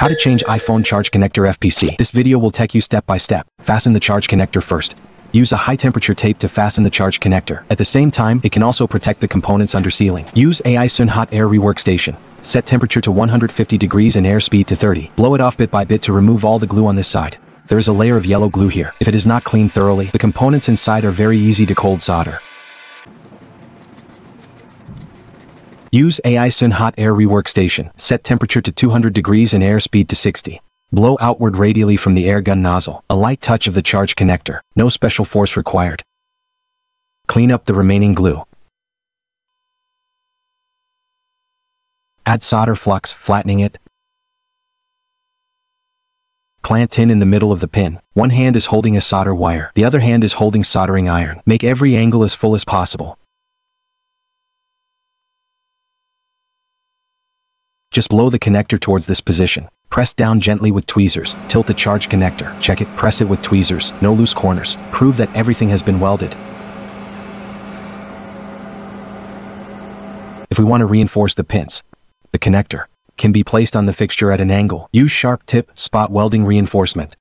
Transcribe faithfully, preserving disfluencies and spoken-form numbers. How to change iPhone charge connector F P C. This video will take you step by step. Fasten the charge connector first. Use a high temperature tape to fasten the charge connector. At the same time, it can also protect the components under sealing. Use AiXun hot air rework station. Set temperature to one hundred fifty degrees and air speed to thirty. Blow it off bit by bit to remove all the glue on this side. There is a layer of yellow glue here. If it is not cleaned thoroughly, the components inside are very easy to cold solder. Use AiXun hot air rework station. Set temperature to two hundred degrees and air speed to sixty. Blow outward radially from the air gun nozzle. A light touch of the charge connector. No special force required. Clean up the remaining glue. Add solder flux, flattening it. Plant in in the middle of the pin. One hand is holding a solder wire. The other hand is holding soldering iron. Make every angle as full as possible. Just blow the connector towards this position. Press down gently with tweezers. Tilt the charge connector. Check it. Press it with tweezers. No loose corners. Prove that everything has been welded. If we want to reinforce the pins, the connector can be placed on the fixture at an angle. Use sharp tip spot welding reinforcement.